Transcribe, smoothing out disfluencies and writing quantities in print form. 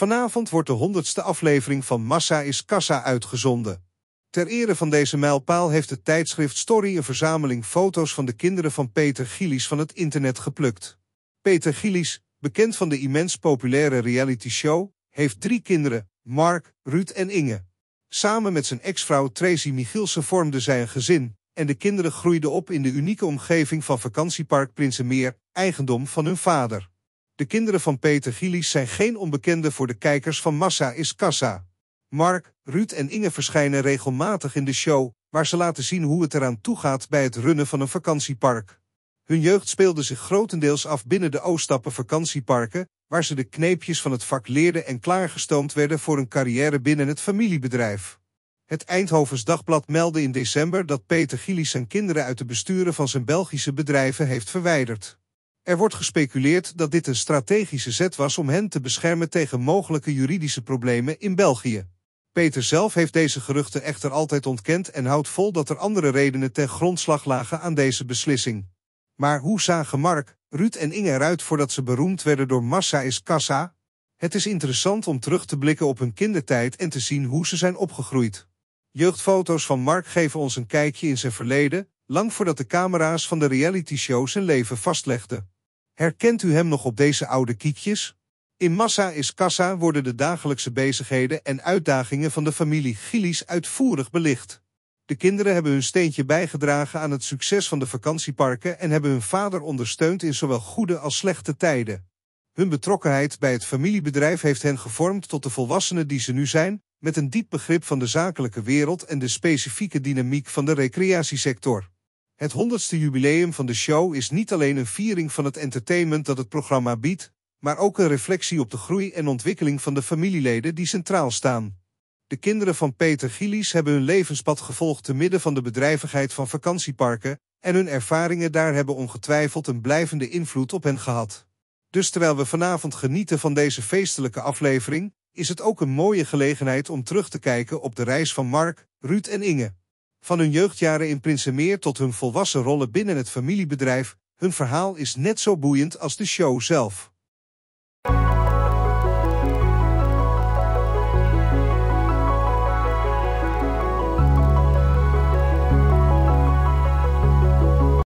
Vanavond wordt de 100ste aflevering van Massa is Kassa uitgezonden. Ter ere van deze mijlpaal heeft het tijdschrift Story een verzameling foto's van de kinderen van Peter Gillis van het internet geplukt. Peter Gillis, bekend van de immens populaire realityshow, heeft 3 kinderen, Mark, Ruud en Inge. Samen met zijn ex-vrouw Tracy Michielsen vormden zij een gezin en de kinderen groeiden op in de unieke omgeving van vakantiepark Prinsenmeer, eigendom van hun vader. De kinderen van Peter Gillis zijn geen onbekenden voor de kijkers van Massa is Kassa. Mark, Ruud en Inge verschijnen regelmatig in de show, waar ze laten zien hoe het eraan toegaat bij het runnen van een vakantiepark. Hun jeugd speelde zich grotendeels af binnen de Oostappen Vakantieparken, waar ze de kneepjes van het vak leerden en klaargestoomd werden voor een carrière binnen het familiebedrijf. Het Eindhovens Dagblad meldde in december dat Peter Gillis zijn kinderen uit de besturen van zijn Belgische bedrijven heeft verwijderd. Er wordt gespeculeerd dat dit een strategische zet was om hen te beschermen tegen mogelijke juridische problemen in België. Peter zelf heeft deze geruchten echter altijd ontkend en houdt vol dat er andere redenen ten grondslag lagen aan deze beslissing. Maar hoe zagen Mark, Ruud en Inge eruit voordat ze beroemd werden door Massa is Kassa? Het is interessant om terug te blikken op hun kindertijd en te zien hoe ze zijn opgegroeid. Jeugdfoto's van Mark geven ons een kijkje in zijn verleden, lang voordat de camera's van de realityshow zijn leven vastlegden. Herkent u hem nog op deze oude kiekjes? In Massa is Kassa worden de dagelijkse bezigheden en uitdagingen van de familie Gillis uitvoerig belicht. De kinderen hebben hun steentje bijgedragen aan het succes van de vakantieparken en hebben hun vader ondersteund in zowel goede als slechte tijden. Hun betrokkenheid bij het familiebedrijf heeft hen gevormd tot de volwassenen die ze nu zijn, met een diep begrip van de zakelijke wereld en de specifieke dynamiek van de recreatiesector. Het 100ste jubileum van de show is niet alleen een viering van het entertainment dat het programma biedt, maar ook een reflectie op de groei en ontwikkeling van de familieleden die centraal staan. De kinderen van Peter Gillis hebben hun levenspad gevolgd te midden van de bedrijvigheid van vakantieparken en hun ervaringen daar hebben ongetwijfeld een blijvende invloed op hen gehad. Dus terwijl we vanavond genieten van deze feestelijke aflevering, is het ook een mooie gelegenheid om terug te kijken op de reis van Mark, Ruud en Inge. Van hun jeugdjaren in Prinsenmeer tot hun volwassen rollen binnen het familiebedrijf, hun verhaal is net zo boeiend als de show zelf.